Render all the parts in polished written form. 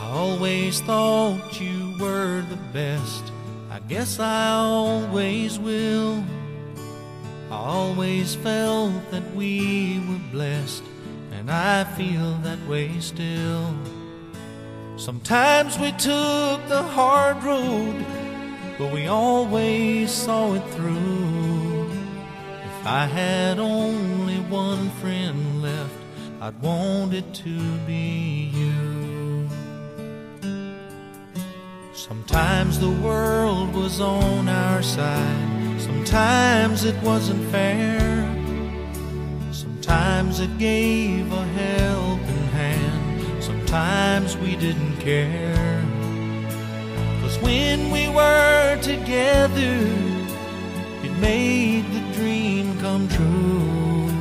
I always thought you were the best. I guess I always will. I always felt that we were blessed, and I feel that way still. Sometimes we took the hard road, but we always saw it through. If I had only one friend left, I'd want it to be you. Sometimes the world was on our side, sometimes it wasn't fair, sometimes it gave a helping hand, sometimes we didn't care. 'Cause when we were together, it made the dream come true.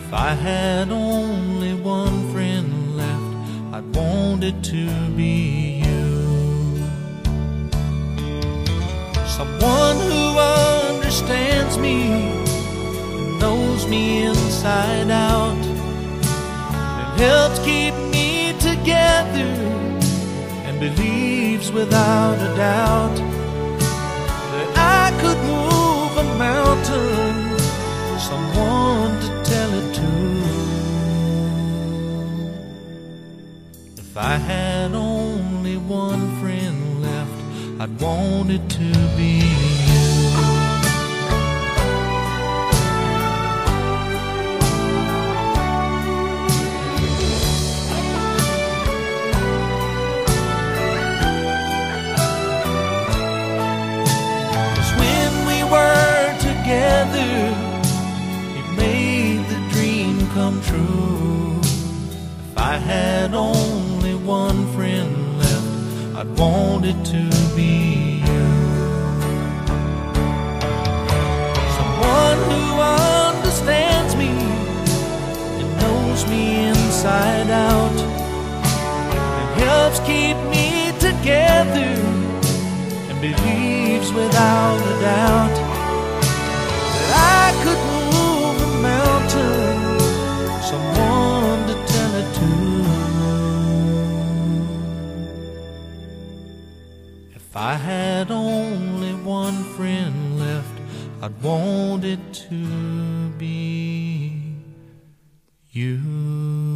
If I had only one friend left, I'd want it to be you. Someone who understands me, knows me inside out, and helps keep me together, and believes without a doubt that I could move a mountain, someone to tell it to. If I had only one friend left, I'd want it to be. Come true. If I had only one friend left, I'd want it to be you. Someone who understands me and knows me inside out, and helps keep me together, and believes without a doubt that I could move a mountain, someone to tell it to. If I had only one friend left, I'd want it to be you.